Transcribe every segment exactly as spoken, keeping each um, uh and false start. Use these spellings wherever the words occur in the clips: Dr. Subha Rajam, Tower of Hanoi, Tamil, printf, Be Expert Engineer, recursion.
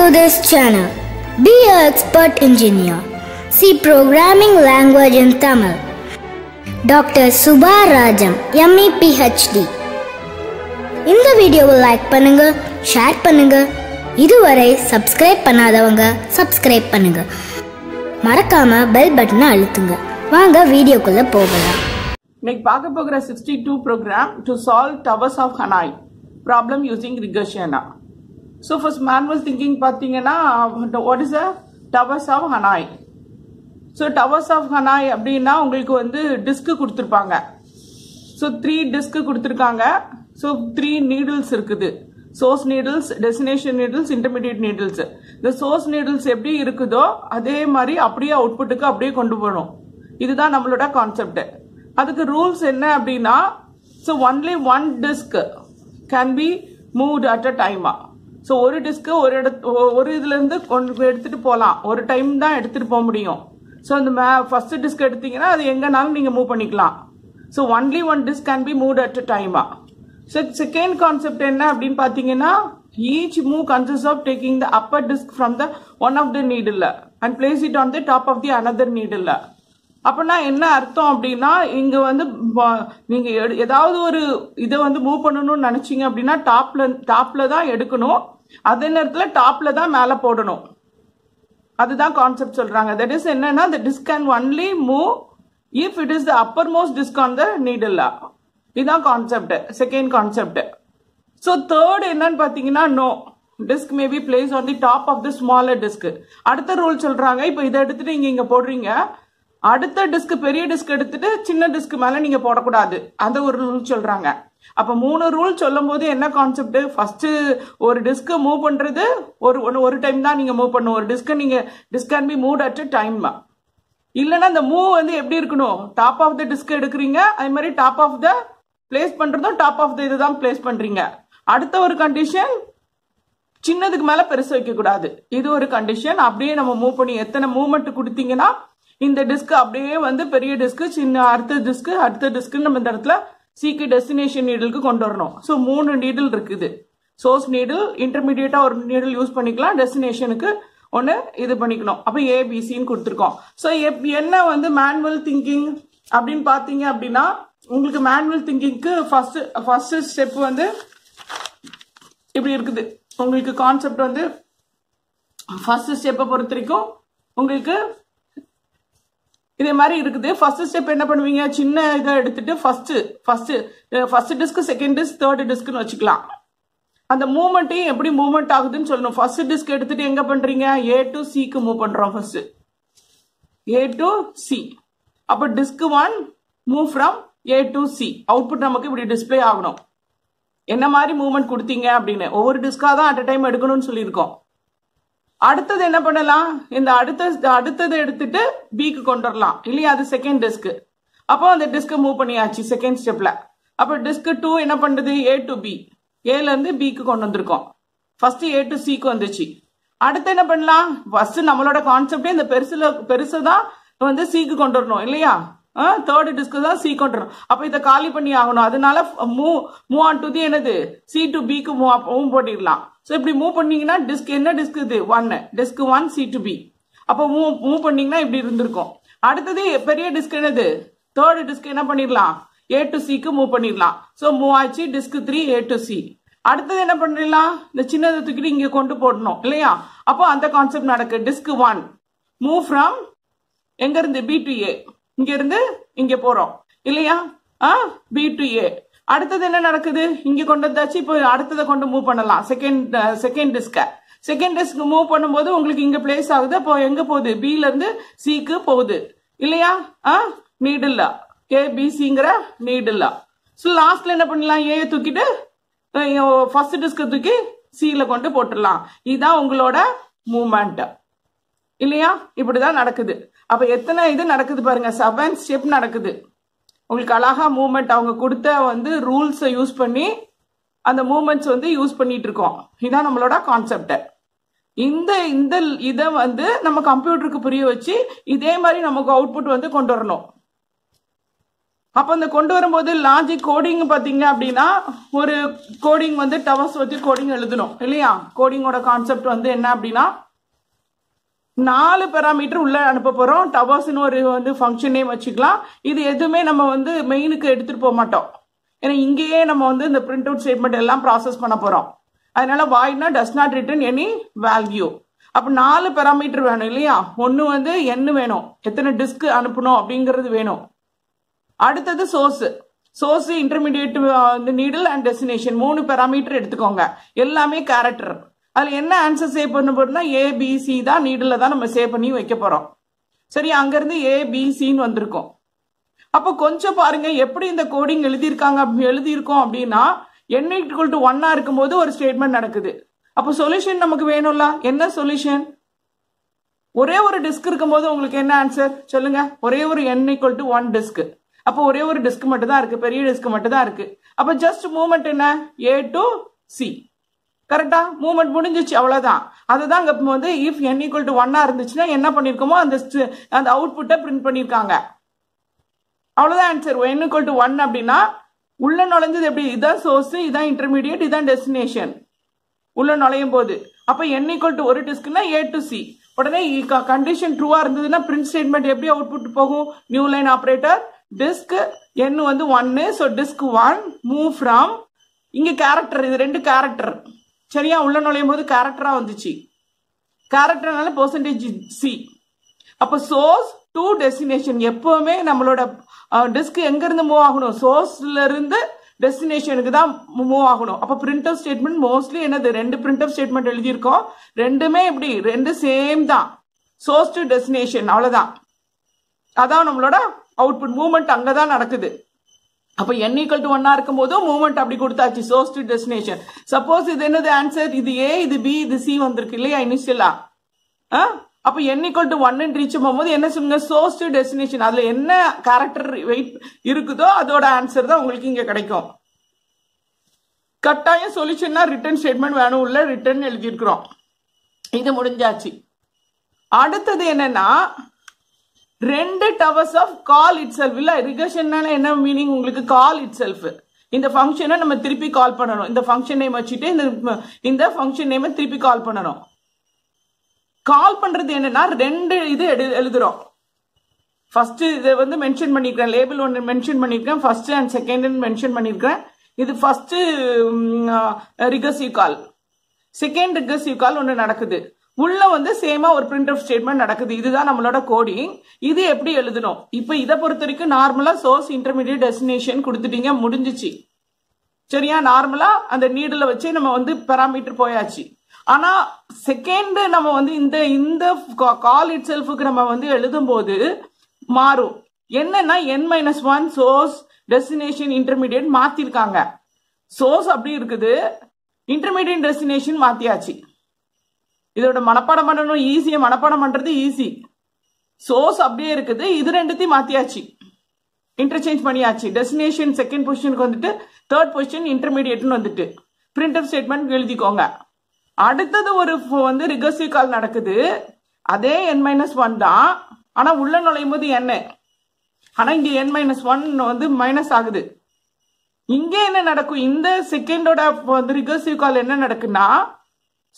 to this channel. Be an Expert Engineer. See Programming Language in Tamil. Doctor Subha Rajam, M E P H D. இந்த வீடியோவை like பண்ணுங்க, share பண்ணுங்க. இதுவரை subscribe பண்ணாதவங்க subscribe பண்ணுங்க. மறக்காம பெல் பட்டனை அழுத்துங்க. வாங்க வீடியோக்குள்ள போகலாம். இன்னைக்கு பார்க்க போகிற sixty-two program to solve Towers of Hanoi problem using regression. So first man was thinking pathingena what is the Towers of Hanoi. So Towers of Hanoi அப்படினா உங்களுக்கு வந்து டிஸ்க் கொடுத்திருப்பாங்க. So three disk கொடுத்திருக்காங்க. So three needles இருக்குது. Source needles, destination needles, intermediate needles. The source needles எப்படி இருக்குதோ அதே மாதிரி அப்படியே அவுட்புட்க்கு அப்படியே கொண்டு போறோம். இதுதான் நம்மளோட கான்செப்ட். அதுக்கு rules என்ன அப்படினா so only one disk can be moved at a time. So ஒரு disk ஒரு ஒரு இடத்துல இருந்து எடுத்துட்டு போலாம். ஒரு டைம் தான் எடுத்துட்டு போக முடியும். So அந்த first disk எடுத்தீங்கனா அது எங்கனாலும் நீங்க மூவ் பண்ணிக்கலாம். So only one disk can be moved at a time. So second concept என்ன அப்படினு பாத்தீங்கனா each move consists of taking the upper disk from the one of the needle and place it on the top of the another needle. அப்பனா என்ன அர்த்தம் அப்படினா இங்க வந்து நீங்க ஏதாவது ஒரு இத வந்து மூவ் பண்ணனும்னு நினைச்சீங்க அப்படினா டாப்ல டாப்ல தான் எடுக்கணும். அதே நேரத்துல டாப்ல தான் மேலே போடணும். அதுதான் கான்செப்ட் சொல்றாங்க. தட் இஸ் என்னன்னா the disk can only move if it is the uppermost disk on the needle. இதுதான் concept, second concept. So third என்னன்னு பாத்தீங்கன்னா no disk may be placed on the top of the smaller disk. அடுத்த rule சொல்றாங்க. இப்போ இத எடுத்துட்டு நீங்க இங்க போடுறீங்க. அடுத்த டிஸ்க் பெரிய டிஸ்க் எடுத்துட்டு சின்ன டிஸ்க் மேல நீங்க போடக்கூடாது. அந்த ஒரு ரூல் சொல்றாங்க. அப்ப மூணு ரூல் சொல்லும்போது என்ன கான்செப்ட்? ஃபர்ஸ்ட் ஒரு டிஸ்க் மூவ் பண்றது ஒரு ஒரு டைம் தான் நீங்க மூவ் பண்ணுவோம். ஒரு டிஸ்க் நீங்க disk can be moved at time. இல்லனா அந்த மூவ் வந்து எப்படி இருக்கணும்? டாப் ஆஃப் த டிஸ்க் எடுக்கிறீங்க, அதே மாதிரி டாப் ஆஃப் த பிளேஸ் பண்றதும் டாப் ஆஃப் த இதுதான் பிளேஸ் பண்றீங்க. அடுத்த ஒரு கண்டிஷன் சின்னதுக்கு மேல பெருசு வைக்க கூடாது. இது ஒரு கண்டிஷன். அப்படியே நம்ம மூவ் பண்ணி எத்தனை மூவ்மெண்ட் கொடுத்தீங்கன்னா இந்த டிஸ்க் அப்படியே வந்து பெரிய டிஸ்க் சின்ன அடுத்த டிஸ்க் அடுத்த டிஸ்க் நம்ம இந்த இடத்துல சீக்கு டெஸ்டினேஷன் நீடலுக்கு கொண்டு வரணும். ஸோ மூணு நீடில் இருக்குது. சோர்ஸ் நீடில், இன்டர்மீடியட்டா ஒரு நீடில் யூஸ் பண்ணிக்கலாம், டெஸ்டினேஷனுக்கு ஒன்னு இது பண்ணிக்கணும். அப்ப ஏபிசின்னு கொடுத்துருக்கோம். ஸோ என்ன வந்து மேனுவல் திங்கிங் அப்படின்னு பாத்தீங்க அப்படின்னா உங்களுக்கு மேனுவல் திங்கிங்க்கு ஃபர்ஸ்ட் ஃபர்ஸ்ட் ஸ்டெப் வந்து இப்படி இருக்குது. உங்களுக்கு கான்செப்ட் வந்து ஃபர்ஸ்ட் ஸ்டெப்பை பொறுத்த வரைக்கும் உங்களுக்கு இதே மாதிரி இருக்குது. ஃபர்ஸ்ட் ஸ்டெப் என்ன பண்ணுவீங்க? சின்ன இதை எடுத்துட்டு first first first disk, second disk, third டிஸ்க்னு வச்சுக்கலாம். அந்த மூவ்மெண்ட்டையும் எப்படி மூவ்மெண்ட் ஆகுதுன்னு சொல்லணும். ஃபர்ஸ்ட் டிஸ்க் எடுத்துட்டு எங்க பண்றீங்க? ஏ டு சிக்கு மூவ் பண்றோம். First A to C. அப்போ disk one move from A to C. Output நமக்கு இப்படி டிஸ்பிளே ஆகணும். என்ன மாதிரி மூவ்மெண்ட் கொடுத்தீங்க அப்படின்னு ஒவ்வொரு டிஸ்கா தான் அட் அ டைம் எடுக்கணும்னு சொல்லியிருக்கோம். அடுத்தது என்ன பண்ணலாம்? இந்த அடுத்த அடுத்தது எடுத்துட்டு பிக்கு கொண்டு வரலாம் இல்லையா? அது செகண்ட் டிஸ்க். அப்போ அந்த டிஸ்க் மூவ் பண்ணியாச்சு செகண்ட் ஸ்டெப்ல. அப்போ டிஸ்க் டூ என்ன பண்ணுது? ஏ டு பி, ஏல இருந்து பிக்கு கொண்டு வந்திருக்கோம். ஃபர்ஸ்ட் ஏ டு சிக்கு வந்துச்சு. அடுத்து என்ன பண்ணலாம்? ஃபர்ஸ்ட் நம்மளோட கான்செப்டே இந்த பெருசுல பெருசுதான் வந்து சிக்கு கொண்டு வரணும் இல்லையா? தேர்ட் டிஸ்க் தான் சி கொண்டு வரணும். அப்போ இதை காலி பண்ணி ஆகணும். அதனால move move on to the என்னது சி டு பிக்கு மூவ் போட்டிடலாம். So இப்படி மூவ் பண்ணீங்கன்னா டிஸ்க் என்ன டிஸ்க் இது ஒன்னு disk one C to B. அப்போ மூவ் மூவ் பண்ணீங்கன்னா இப்படி இருந்திருக்கும். அடுத்தது பெரிய டிஸ்க் என்னது தேர்ட் டிஸ்க் என்ன பண்ணிடலாம்? ஏ டு சிக்கு மூவ் பண்ணிடலாம். ஸோ மூவ் ஆச்சு disk three A to C. அடுத்தது என்ன பண்ணிடலாம்? இந்த சின்னதை தூக்கிட்டு இங்கே கொண்டு போடணும் இல்லையா? அப்போ அந்த கான்செப்ட் நடக்கு. டிஸ்க் ஒன் மூவ் ஃப்ரம் எங்க இருந்து பி டு ஏ, இங்க இருந்து இங்க போறோம் இல்லையா? B to A. அடுத்தது என்ன நடக்குது? இங்க கொண்டு வந்தாச்சு. இப்போ அடுத்ததை கொண்டு மூவ் பண்ணலாம். Second second disk second disk move பண்ணும்போது உங்களுக்கு இங்க பிளேஸ் ஆகுது. அப்போ எங்க போகுது? பில இருந்து சிக்கு போகுது இல்லையா? நீடில் ஏ பி சிங்கிற நீடில். ஸோ லாஸ்ட்ல என்ன பண்ணலாம்? ஏ தூக்கிட்டு ஃபர்ஸ்ட் டிஸ்க தூக்கி சில கொண்டு போட்டுடலாம். இதுதான் உங்களோட மூவ்மெண்ட் இல்லையா? இப்படிதான் நடக்குது. அப்ப எத்தனை இது நடக்குது பாருங்க, செவன் ஸ்டெப் நடக்குது. உங்களுக்கு அழகா மூவ்மெண்ட் அவங்க கொடுத்த வந்து ரூல்ஸை யூஸ் பண்ணி அந்த மூவ்மெண்ட்ஸ் வந்து யூஸ் பண்ணிட்டு இருக்கோம். இதுதான் நம்மளோட கான்செப்ட். இந்த இந்த இதை வந்து நம்ம கம்ப்யூட்டருக்கு புரிய வச்சு இதே மாதிரி நமக்கு அவுட்புட் வந்து கொண்டு வரணும். அப்ப அந்த கொண்டு வரும்போது லாஜிக் கோடிங் பாத்தீங்க அப்படினா ஒரு கோடிங் வந்து டவர்ஸ் வச்சு கோடிங் எழுதணும் இல்லையா கோடிங்கோட கான்செப்ட் வந்து என்ன அப்படினா நாலு பாராமீட்டர் உள்ள அனுப்பப் போறோம் டவர்ஸ் னு ஒரு வந்து ஃபங்க்ஷன் நேம் வச்சுக்கலாம் இது எதுமே நம்ம வந்து மெயினுக்கு எடுத்துட்டு போக மாட்டோம் ஏனா இங்கேயே நம்ம வந்து இந்த பிரிண்ட் அவுட் ஸ்டேட்மென்ட் எல்லாம் process பண்ண போறோம் அதனால void னா does not return any value அப்ப நாலு பாராமீட்டர் வேணும் இல்லையா ஒன்னு வந்து n வேணும் எத்தனை டிஸ்க் அனுப்பணும் அப்படிங்கிறது வேணும் அடுத்து source source intermediate the needle and destination மூணு பாராமீட்டர் எடுத்துக்கோங்க எல்லாமே character அதுல என்ன ஆன்சர் சேவ் பண்ண போறோம்னா a b c தான் நீடல்ல தான் நம்ம சேவ் பண்ணி வைக்க போறோம் சரி அங்க இருந்து a b c ன்னு வந்திருக்கும் அப்ப கொஞ்சம் பாருங்க எப்படி இந்த கோடிங் எழுதி இருக்காங்க எழுதி இருக்கோம் அப்படினா n equal to one ஆ இருக்கும்போது ஒரு ஸ்டேட்மென்ட் நடக்குது அப்ப சொல்யூஷன் நமக்கு வேணும்ல என்ன சொல்யூஷன் ஒரே ஒரு டிஸ்க் இருக்கும்போது உங்களுக்கு என்ன ஆன்சர் சொல்லுங்க ஒரே ஒரு n equal to one disk அப்ப ஒரே ஒரு டிஸ்க் மட்டும் தான் இருக்கு பெரிய டிஸ்க் மட்டும் தான் இருக்கு அப்ப just movement என்ன a to c correct ah movement முடிஞ்சிச்சு அவ்வளவுதான் அதுதான் அங்க வந்து if n equal to one ஆ இருந்துச்சுனா என்ன பண்ணிருக்கோமோ அந்த அந்த அவுட்புட்ட பிரிண்ட் பண்ணிருக்காங்க அவ்வளவுதான் answer n equal to one அப்படினா உள்ள நுழைஞ்சது எப்படி இதான் சோர்ஸ் இதான் இன்டர்மீடியேட் இதான் டெஸ்டினேஷன் உள்ள நுழையும்போது அப்ப n equal to one டிஸ்க்னா a to c உடனே கண்டிஷன் ட்ரூவா இருந்ததுனா பிரிண்ட் ஸ்டேட்மென்ட் எப்படி அவுட்புட் போகும் new line operator disk n வந்து one so disk one move from இங்க character இது ரெண்டு character சரியா உள்ள நுழையும்போது character-ஆ வந்துச்சு character-னால percentage c அப்ப source to destination எப்பவுமே நம்மளோட disk எங்க இருந்து மூவ் ஆகணும் source-ல இருந்து destination-க்கு தான் மூவ் ஆகணும் அப்ப printf statement mostly என்னது ரெண்டு printf statement எழுதி இருக்கோம் ரெண்டுமே இப்படி ரெண்டு same தான் source to destination அவ்வளவுதான் அதான் நம்மளோட output movement அங்க தான் நடக்குது அப்ப n equal to one ஆ இருக்கும்போது movement அப்படி கொடுத்தாச்சு source to destination suppose இது என்னது answer இது a இது b இது c வந்திருக்கு இல்லையா இனிஷியலா அப்ப n equal to one ன்னு ரீச் பண்ணும்போது என்ன சொல்லுங்க source to destination அதுல என்ன character weight இருக்குதோ அதோட answer தான் உங்களுக்கு இங்க கிடைக்கும் கட்டாய சொல்யூஷனா return statement வேணும் உள்ள return எழுதி இருக்கோம் இது முடிஞ்சாச்சு அடுத்து என்னன்னா two towers of call itself illa regression na enna meaning ungalku call itself inda function ah nama thirupi call pannanom inda function name vachite inda inda function name thirupi call pannanom call pandrathu enna na two idu eludrom first idu vandu mention pannirken label one mention pannirken first and second nu mention pannirken idu first regressive call second regressive call one nadakudhu உள்ள வந்து சேமா ஒரு printf statement நடக்குது இதுதான் நம்மளோட coding இது எப்படி எழுதணும் இப்போ இத பொறுத்தருக்கு நார்மலா source intermediate destination கொடுத்துட்டீங்க முடிஞ்சிச்சு சரியா நார்மலா அந்த நீடல வச்சு நம்ம வந்து பாராமீட்டர் போயாச்சு ஆனா செகண்ட் நம்ம வந்து இந்த இந்த call itself-க்கு நம்ம வந்து எழுதும்போது மாறும் என்னன்னா n minus one source destination intermediate மாத்தி இருக்காங்க source அப்படி இருக்குது intermediate destination மாத்தியாச்சு இதோட மனப்பாடம் பண்ணனும் ஈஸியா மனப்பாடம் பண்றது ஈஸி சோர்ஸ் அப்படியே இருக்குது இது ரெண்டுத்தையும் மாத்தியாச்சு இன்டர்சேஞ்ச் பண்ணியாச்சு டெஸ்டினேஷன் செகண்ட் பொசிஷனுக்கு வந்துட்டு தேர்ட் பொசிஷன் இன்டர்மீடியேட்னு வந்துட்டு பிரிண்ட்அப் ஸ்டேட்மென்ட் எழுதிக்கோங்க அடுத்து ஒரு வந்து ரிகர்சிவ் கால் நடக்குது அதே n minus one தான் ஆனா உள்ள நுழையும்போது n ஆனா இங்க n minus one வந்து மைனஸ் ஆகுது இங்க என்ன நடக்கும் இந்த செகண்டோட வந்து ரிகர்சிவ் கால் என்ன நடக்குனா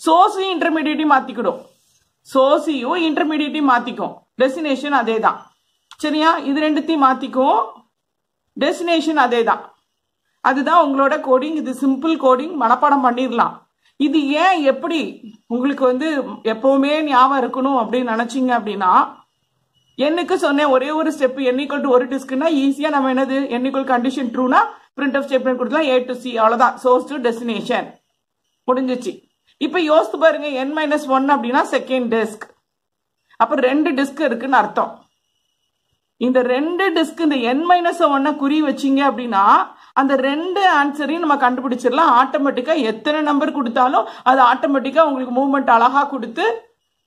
source intermediate மாத்திக்குடும் source யூ intermediate மாத்திக்கும் destination அதேதான் சரியா இது ரெண்டுத்தையும் மாத்திக்கும் destination அதேதான் அதுதான் உங்களோட கோடிங் இது சிம்பிள் கோடிங் மனப்பாடம் பண்ணிரலாம் இது ஏன் எப்படி உங்களுக்கு வந்து எப்பவுமே ஞாபகம் இருக்கணும் அப்படி நினைச்சீங்க அப்படினா என்னக்கு சொன்னே ஒரே ஒரு step n equal to one டிஸ்க்னா ஈஸியா நம்ம என்னது n equal condition true னா printf statement கொடுத்தா a to c அவ்வளவுதான் source to destination முடிஞ்சிச்சு இப்போ யோசித்து பாருங்க n minus one அப்படினா செகண்ட் டிஸ்க் அப்ப ரெண்டு டிஸ்க் இருக்குன்னு அர்த்தம் இந்த ரெண்டு டிஸ்க் இந்த n minus one குறி வச்சீங்க அப்படினா அந்த ரெண்டு ஆன்சரையும் நம்ம கண்டுபிடிச்சிரலாம் ஆட்டோமேட்டிக்கா எத்தனை நம்பர் கொடுத்தாலும் அது ஆட்டோமேட்டிக்கா உங்களுக்கு மூவ்மென்ட் அழகா கொடுத்து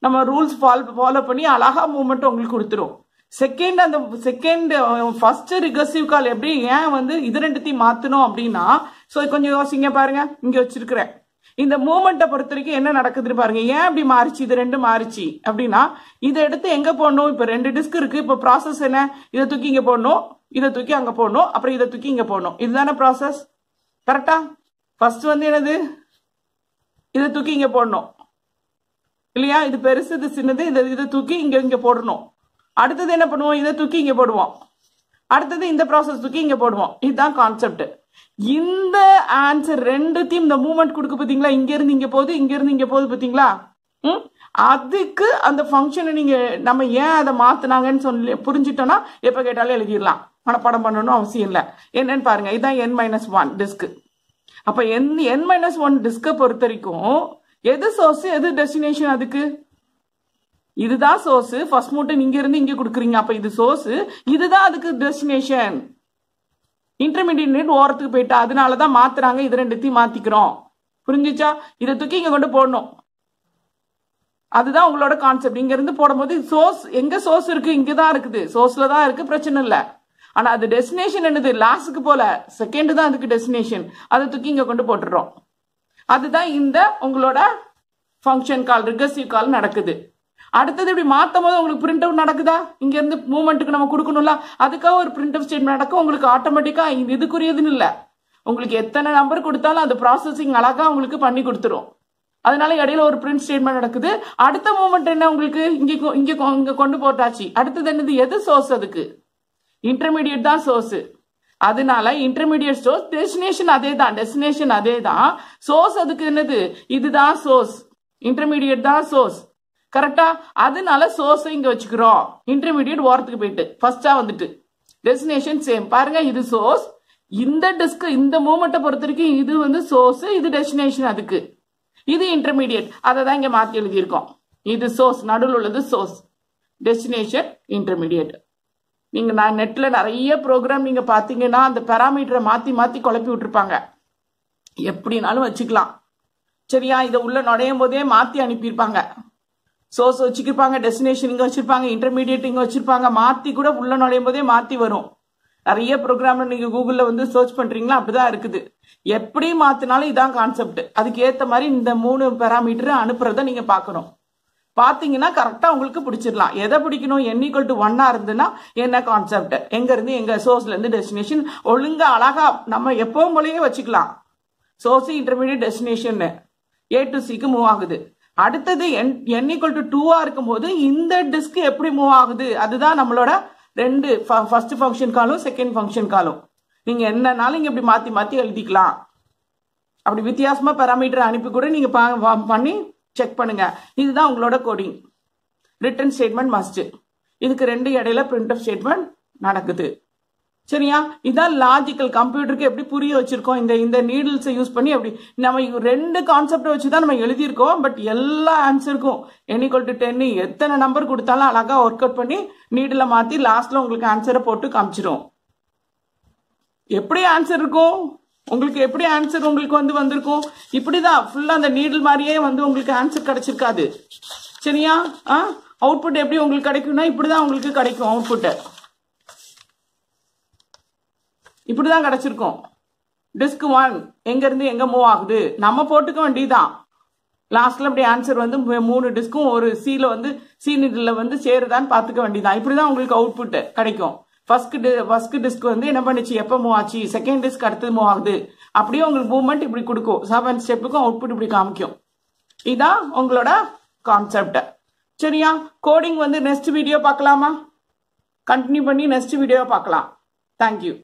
நம்ம ரூல்ஸ் ஃபாலோ பண்ணி அழகா மூவ்மென்ட் உங்களுக்கு கொடுத்துரும் செகண்ட் அந்த செகண்ட் ஃபர்ஸ்ட் ரிகர்சிவ் கால் எப்படி ஏன் வந்து இது ரெண்டுத்தையும் மாத்தணும் அப்படினா சோ கொஞ்சம் யோசிங்க பாருங்க இங்க வச்சிருக்கேன் இந்த மூவ்மென்ட்ட பொறுத்தருக்கு என்ன நடக்குதுன்னு பாருங்க ஏன் இப்படி மாறிச்சு இது ரெண்டு மாறிச்சு அப்படினா இத எடுத்து எங்க போணும் இப்ப ரெண்டு டிஸ்க் இருக்கு இப்ப process என்ன இத தூக்கி இங்க போணும் இத தூக்கி அங்க போடணும் அப்புறம் இத தூக்கி இங்க போடணும் இதுதானே process கரெக்ட்டா ஃபர்ஸ்ட் வந்து என்னது இத தூக்கி இங்க போடணும் இல்லையா இது பெருசு இது சின்னது இத இத தூக்கி இங்க இங்க போடணும் அடுத்து என்ன பண்ணுவோம் இத தூக்கி இங்க போடுவோம் அடுத்து இந்த process தூக்கி இங்க போடுவோம் இதுதான் கான்செப்ட் இந்த ஆன்சர் ரெண்டுத்தையும் இந்த மூவ்மென்ட் கொடுக்கு பாத்தீங்களா இங்க இருந்து இங்க போகுது இங்க இருந்து இங்க போகுது பாத்தீங்களா ம் அதுக்கு அந்த ஃபங்க்ஷனை நீங்க நம்ம ஏன் அத மாத்துனாங்கன்னு சொல்லி புரிஞ்சிட்டோம்னா எப்ப கேட்டாலும் எழுதிடலாம் மனப்பாடம் பண்ணனும் அவசியம் இல்ல என்னன்னு பாருங்க இதான் n minus one டிஸ்க் அப்ப n n minus one disk பொறுத்தரிக்கும் எது சோர்ஸ் எது டெஸ்டினேஷன் அதுக்கு இதுதான் சோர்ஸ் ஃபர்ஸ்ட் மூட்டை இங்க இருந்து இங்க குடுக்குறீங்க அப்ப இது சோர்ஸ் இதுதான் அதுக்கு டெஸ்டினேஷன் இன்டர்மீடியேட் ஓரத்துக்கு போய்ட்டா அதனால தான் மாத்துறாங்க இது ரெண்டுத்தையும் மாத்திக்கிறோம் புரிஞ்சிச்சா இத தூக்கி இங்க கொண்டு போடணும் அதுதான் உங்களோட கான்செப்ட் இங்க இருந்து போடும்போது சோர்ஸ் எங்க சோர்ஸ் இருக்கு இங்க தான் இருக்குது சோர்ஸ்ல தான் இருக்கு பிரச்சனை இல்ல ஆனா அது டெஸ்டினேஷன் என்னது லாஸ்ட்க்கு போல செகண்ட் தான் அதுக்கு டெஸ்டினேஷன் அத தூக்கி இங்க கொண்டு போட்டுறோம் அதுதான் இந்த உங்களோட ஃபங்க்ஷன் கால் ரிகர்சிவ் கால் நடக்குது அடுத்து இப்படி மாத்தும்போது உங்களுக்கு print out நடக்குதா இங்க இருந்து மூவ்மென்ட்க்கு நம்ம கொடுக்கணும்ல அதுக்காக ஒரு print out ஸ்டேட்மென்ட் நடக்கும் உங்களுக்கு ஆட்டோமேட்டிக்கா இதுக்குரியதுன்னு இல்ல உங்களுக்கு எத்தனை நம்பர் கொடுத்தாலும் அது processing அழகா உங்களுக்கு பண்ணி கொடுத்துரும் அதனால இடையில ஒரு print statement நடக்குது அடுத்த மூவ்மென்ட் என்ன உங்களுக்கு இங்க இங்க கொண்டு போட்டாச்சு அடுத்து என்னது எது சோர்ஸ் அதுக்கு இன்டர்மீடியேட் தான் சோர்ஸ் அதனால இன்டர்மீடியேட் சோர்ஸ் டெஸ்டினேஷன் அதேதான் டெஸ்டினேஷன் அதேதான் சோர்ஸ் அதுக்கு என்னது இதுதான் சோர்ஸ் இன்டர்மீடியேட் தான் சோர்ஸ் கரெக்ட்டா அதனால சோர்ஸ் இங்க வச்சுக்கிறோம் இன்டர்மீடியேட் ஓரத்துக்கு போய்ட்டு ஃபர்ஸ்டா வந்துட்டு டெஸ்டினேஷன் சேம் பாருங்க இது சோர்ஸ் இந்த டிஸ்க் இந்த மூவ்மென்ட்ட பொறுத்தருக்கு இது வந்து சோர்ஸ் இது டெஸ்டினேஷன் அதுக்கு இது இன்டர்மீடியேட் அத தான் இங்க மாத்தி எழுதி இருக்கோம் இது சோர்ஸ் நடுவுல உள்ளது சோர்ஸ் டெஸ்டினேஷன் இன்டர்மீடியேட் நீங்க நான் நெட்ல நிறைய ப்ரோக்ராம் நீங்க பாத்தீங்கன்னா அந்த பாராமீட்டரை மாத்தி மாத்தி குழப்பி விட்டுருப்பாங்க எப்படினாலும் வச்சுக்கலாம் சரியா இத உள்ள நடையும் போதே மாத்தி அனுப்பியிருப்பாங்க சோர்ஸ் வச்சிருப்பாங்க டெஸ்டினேஷன் இங்க வச்சிருப்பாங்க இன்டர்மீடியேட் இங்க வச்சிருப்பாங்க மாத்தி கூட உள்ள நடையும் போதே மாத்தி வரும் நிறைய ப்ரோக்ராம் நீங்க கூகுள்ல வந்து சர்ச் பண்றீங்களா அப்படிதான் இருக்குது எப்படி மாத்தினாலும் இதான் கான்செப்ட் அதுக்கு ஏத்த மாதிரி இந்த மூணு பாராமீட்டர் அனுப்புறத நீங்க பார்க்கணும் பாத்தீங்கன்னா கரெக்ட்டா உங்களுக்கு பிடிச்சிரலாம் எதை பிடிக்கணும் n = one ஆ இருந்துனா என்ன கான்செப்ட் எங்க இருந்து எங்க சோர்ஸ்ல இருந்து டெஸ்டினேஷன் ஒழுங்கா அழகா நம்ம எப்பவும் போலயே வச்சுக்கலாம் source intermediate destination A to C க்கு மூவ் ஆகுது அடுத்து n = two ஆ இருக்கும்போது இந்த டிஸ்க் எப்படி மூவ் ஆகுது அதுதான் நம்மளோட ரெண்டு ஃபர்ஸ்ட் ஃபங்க்ஷன் காலும் செகண்ட் ஃபங்க்ஷன் காலும் நீங்க என்னனால இங்க இப்படி மாத்தி மாத்தி எழுதிக்கலாம் அப்படி வித்தியாசமா பாராமீட்டர் அனுப்பி கூட நீங்க பண்ணி செக் பண்ணுங்க இதுதான் உங்களோட கோடிங் ரிட்டன் ஸ்டேட்மென்ட் மஸ்ட் இதுக்கு ரெண்டு இடையில print out ஸ்டேட்மென்ட் நடக்குது சரியா இதான் லாஜிக்கல் கம்ப்யூட்டருக்கு எப்படி புரிய வச்சிருக்கோம் இந்த இந்த நீடில்ஸ் யூஸ் பண்ணி அப்படி நம்ம ரெண்டு கான்செப்ட் வச்சு தான் நம்ம எழுதி இருக்கோம் பட் எல்லா ஆன்சருக்கும் n = ten எத்தனை நம்பர் கொடுத்தாலும் அழகா வொர்க் அவுட் பண்ணி நீடில மாத்தி லாஸ்ட்ல உங்களுக்கு ஆன்சரை போட்டு காமிச்சிரும் எப்படி ஆன்சர் இருக்கும் உங்களுக்கு எப்படி ஆன்சர் உங்களுக்கு வந்து வந்திருக்கும் இப்படிதான் ஃபுல்லா அந்த நீடில் மாதிரியே வந்து உங்களுக்கு ஆன்சர் கிடைச்சிருக்காது சரியா அவுட்புட் எப்படி உங்களுக்கு கிடைக்கும்னா இப்படிதான் உங்களுக்கு கிடைக்கும் அவுட்புட் இப்படிதான் கிடைச்சிருக்கும் டிஸ்க் one எங்க இருந்து எங்க மூவ் ஆகுது நம்ம போட்டுக்க வேண்டியதான் லாஸ்ட்ல அப்படி ஆன்சர் வந்து மூணு டிஸ்கும் ஒரு சீல வந்து சீ நீடில்ல வந்து சேருதான்னு பாத்துக்க வேண்டியதான் இப்படிதான் உங்களுக்கு அவுட்புட் கிடைக்கும் ஃபர்ஸ்ட் ஃபர்ஸ்ட் டிஸ்க் வந்து என்ன பண்ணுச்சு எப்ப மூவ் ஆச்சு செகண்ட் டிஸ்க் அடுத்து மூவ் ஆகுது அப்படியே உங்களுக்கு மூவ்மென்ட் இப்படி கொடுக்கும் செவன் ஸ்டெப்புக்கும் அவுட்புட் இப்படி காமிக்கும் இதான் உங்களோட கான்செப்ட் சரியா கோடிங் வந்து நெக்ஸ்ட் வீடியோ பார்க்கலாமா கண்டினியூ பண்ணி நெக்ஸ்ட் வீடியோ பார்க்கலாம் தேங்க்யூ